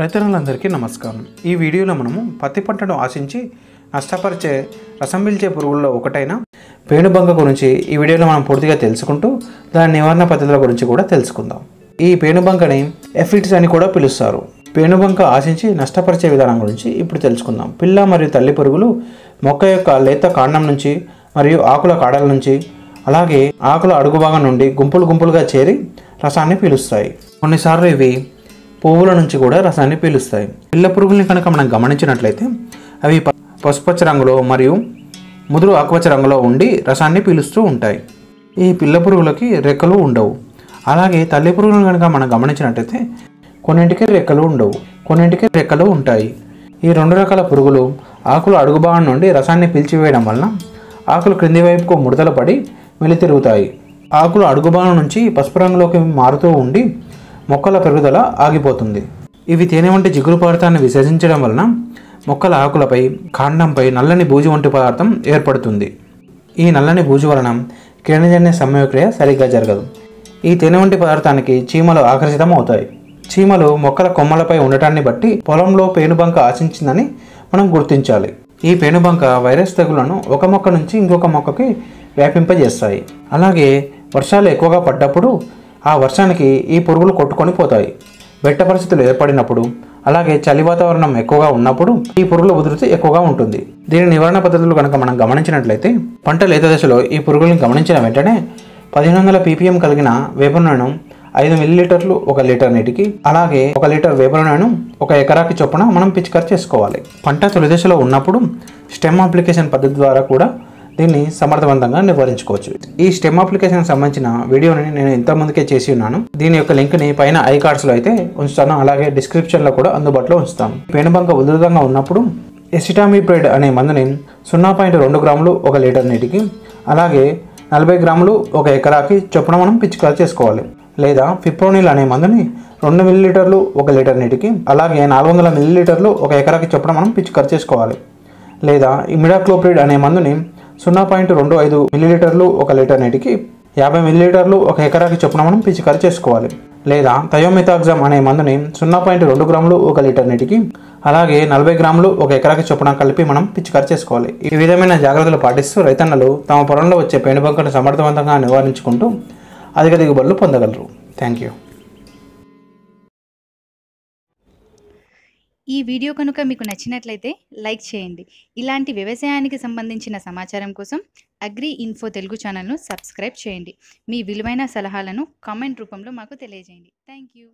రైతన్నలందరికీ నమస్కారం. ఈ వీడియోలో మనము పత్తి పంటను ఆశించి నష్టపరిచే రసంబిల్చే పురుగుల్లో ఒకటైన పేనుబంక గురించి ఈ వీడియోలో మనం పూర్తిగా తెలుసుకుంటూ దాని నివారణ పద్ధతుల గురించి కూడా తెలుసుకుందాం. ఈ పేనుబంకని ఎఫిడ్స్ అని కూడా పిలుస్తారు. పేనుబంక ఆశించి నష్టపరిచే విధానం గురించి ఇప్పుడు తెలుసుకుందాం. పిల్ల మరియు తల్లి పురుగులు మొక్క యొక్క లేత కాండం నుంచి మరియు ఆకుల కాడల నుంచి అలాగే ఆకుల అడుగు భాగం నుండి గుంపులు గుంపులుగా చేరి రసాన్ని పీలుస్తాయి. కొన్నిసార్లు ఇవి పువ్వుల నుంచి కూడా రసాన్ని పీలుస్తాయి. పిల్ల పురుగుల్ని కనుక మనం గమనించినట్లయితే అవి పసుపచ్చ రంగులో మరియు ముదురు ఆకుపచ్చ రంగులో ఉండి రసాన్ని పీలుస్తూ ఉంటాయి. ఈ పిల్ల పురుగులకి రెక్కలు ఉండవు. అలాగే తల్లి పురుగులను కనుక మనం గమనించినట్లయితే కొన్నింటికి రెక్కలు ఉండవు, కొన్నింటికి రెక్కలు ఉంటాయి. ఈ రెండు రకాల పురుగులు ఆకుల అడుగు భాగం నుండి రసాన్ని పీల్చివేయడం వలన ఆకులు క్రింది వైపుకు ముడతలు పడి మెలితిరుగుతాయి. ఆకుల అడుగు భాగం నుంచి పసుపు రంగులోకి మారుతూ ఉండి మొక్కల పెరుగుదల ఆగిపోతుంది. ఇవి తేనె వంటి జిగురు పదార్థాన్ని విసర్జించడం వలన మొక్కల ఆకులపై కాండంపై నల్లని బూజు వంటి పదార్థం ఏర్పడుతుంది. ఈ నల్లని బూజు వలన కిరణజన్య సమయక్రియ సరిగ్గా జరగదు. ఈ తేనె వంటి పదార్థానికి చీమలు ఆకర్షితం అవుతాయి. చీమలు మొక్కల కొమ్మలపై ఉండటాన్ని బట్టి పొలంలో పేనుబంక ఆశించిందని మనం గుర్తించాలి. ఈ పేనుబంక వైరస్ తెగులను ఒక మొక్క నుంచి ఇంకొక మొక్కకి వ్యాపింపజేస్తాయి. అలాగే వర్షాలు ఎక్కువగా పడ్డప్పుడు ఆ వర్షానికి ఈ పురుగులు కొట్టుకొని పోతాయి. బెట్ట పరిస్థితులు ఏర్పడినప్పుడు అలాగే చలి వాతావరణం ఎక్కువగా ఉన్నప్పుడు ఈ పురుగుల ఉధృతి ఎక్కువగా ఉంటుంది. దీని నివారణ పద్ధతులు కనుక మనం గమనించినట్లయితే పంట లేత దశలో ఈ పురుగులను గమనించిన వెంటనే 1500 ppm కలిగిన వేప నూనెను 5 ml 1 లీటర్ నీటికి అలాగే 1 లీటర్ వేప నూనెను 1 ఎకరాకి చొప్పున మనం పిచికారి చేసుకోవాలి. పంట తొలి దశలో ఉన్నప్పుడు స్టెమ్ అప్లికేషన్ పద్ధతి ద్వారా కూడా దీన్ని సమర్థవంతంగా నివారించుకోవచ్చు. ఈ స్టెమ్ అప్లికేషన్కి సంబంధించిన వీడియోని నేను ఇంతకుముందుకే చేసి ఉన్నాను. దీని యొక్క లింక్ని పైన ఐ కార్డ్స్లో అయితే ఉంచుతాను, అలాగే డిస్క్రిప్షన్లో కూడా అందుబాటులో ఉంచుతాను. పేనుబంక ఉధృతంగా ఉన్నప్పుడు ఎసిటామిప్రైడ్ అనే మందుని 0.2 గ్రాములు 1 లీటర్ నీటికి అలాగే 40 గ్రాములు 1 ఎకరాకి చొప్పున మనం పిచికారి చేసుకోవాలి. లేదా ఫిప్రోనిల్ అనే మందుని 2 ml 1 లీటర్ నీటికి అలాగే 400 ml 1 ఎకరాకి చొప్పున మనం పిచికారి చేసుకోవాలి. లేదా ఇమిడాక్లోప్రిడ్ అనే మందుని 0.25 ml 1 లీటర్ నీటికి 50 ml 1 ఎకరాకి చొప్పున మనం పిచికారి చేసుకోవాలి. లేదా థయోమితాగ్జామ్ అనే మందుని 0.2 గ్రాములు 1 లీటర్ నీటికి అలాగే 40 గ్రాములు 1 ఎకరాకి చొప్పున కలిపి మనం పిచికారి చేసుకోవాలి. ఈ విధమైన జాగ్రత్తలు పాటిస్తూ రైతన్నలు తమ పొలంలో వచ్చే పేనుబంకను సమర్థవంతంగా నివారించుకుంటూ అధిక దిగుబడులు పొందగలరు. Thank you. ఈ వీడియో కనుక మీకు నచ్చినట్లయితే లైక్ చేయండి. ఇలాంటి వ్యవసాయానికి సంబంధించిన సమాచారం కోసం అగ్రి ఇన్ఫో తెలుగు ఛానల్ను సబ్స్క్రైబ్ చేయండి. మీ విలువైన సలహాలను కామెంట్ రూపంలో మాకు తెలియజేయండి. Thank you.